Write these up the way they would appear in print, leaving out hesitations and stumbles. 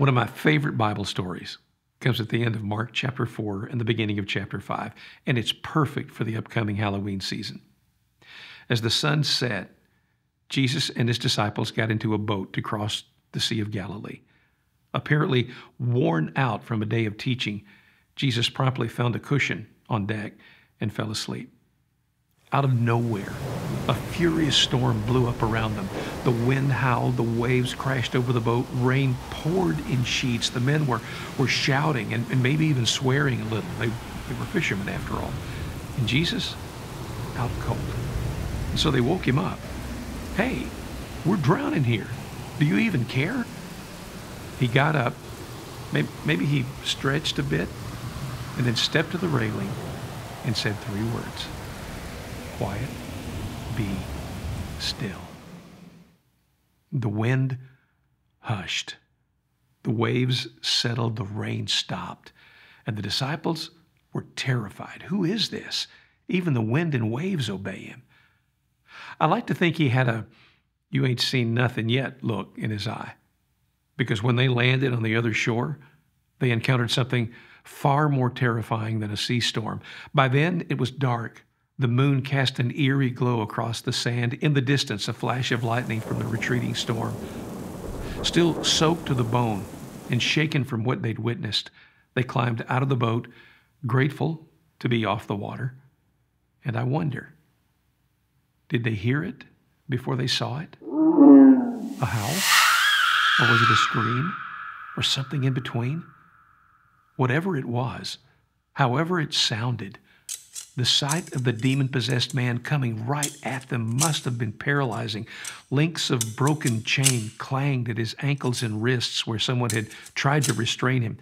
One of my favorite Bible stories comes at the end of Mark chapter 4 and the beginning of chapter 5, and it's perfect for the upcoming Halloween season. As the sun set, Jesus and his disciples got into a boat to cross the Sea of Galilee. Apparently worn out from a day of teaching, Jesus promptly found a cushion on deck and fell asleep. Out of nowhere, a furious storm blew up around them. The wind howled, the waves crashed over the boat, rain poured in sheets. The men were shouting and maybe even swearing a little. They were fishermen after all. And Jesus, out cold. And so they woke him up. "Hey, we're drowning here. Do you even care?" He got up, maybe he stretched a bit, and then stepped to the railing and said three words. "Quiet, be still." The wind hushed, the waves settled, the rain stopped, and the disciples were terrified. Who is this? Even the wind and waves obey him. I like to think he had a "you ain't seen nothing yet" look in his eye, because when they landed on the other shore, they encountered something far more terrifying than a sea storm. By then, it was dark. The moon cast an eerie glow across the sand. In the distance, a flash of lightning from the retreating storm. Still soaked to the bone and shaken from what they'd witnessed, they climbed out of the boat, grateful to be off the water. And I wonder, did they hear it before they saw it? A howl? Or was it a scream? Or something in between? Whatever it was, however it sounded, the sight of the demon-possessed man coming right at them must have been paralyzing. Links of broken chain clanged at his ankles and wrists where someone had tried to restrain him.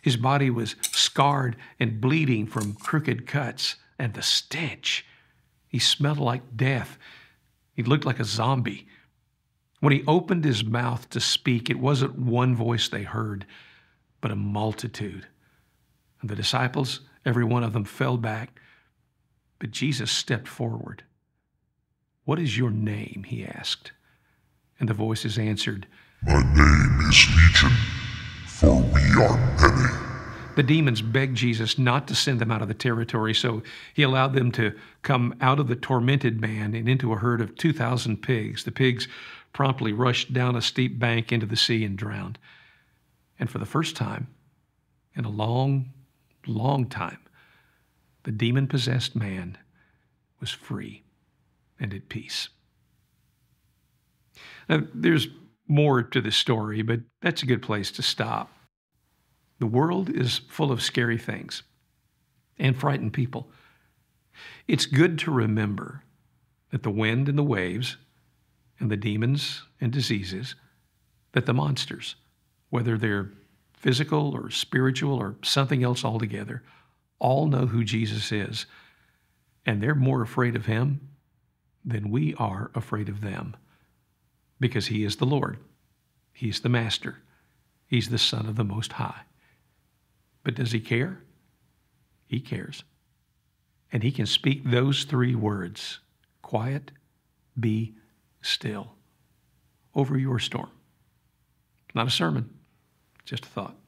His body was scarred and bleeding from crooked cuts, and the stench. He smelled like death. He looked like a zombie. When he opened his mouth to speak, it wasn't one voice they heard, but a multitude. And the disciples, every one of them, fell back. But Jesus stepped forward. "What is your name?" he asked. And the voices answered, "My name is Legion, for we are many." The demons begged Jesus not to send them out of the territory, so he allowed them to come out of the tormented man and into a herd of 2,000 pigs. The pigs promptly rushed down a steep bank into the sea and drowned. And for the first time in a long, long time, the demon-possessed man was free and at peace. Now, there's more to this story, but that's a good place to stop. The world is full of scary things and frightened people. It's good to remember that the wind and the waves and the demons and diseases, that the monsters, whether they're physical or spiritual or something else altogether, all know who Jesus is, and they're more afraid of him than we are afraid of them, because he is the Lord. He's the Master. He's the Son of the Most High. But does he care? He cares. And he can speak those three words, "Quiet, be still," over your storm. Not a sermon, just a thought.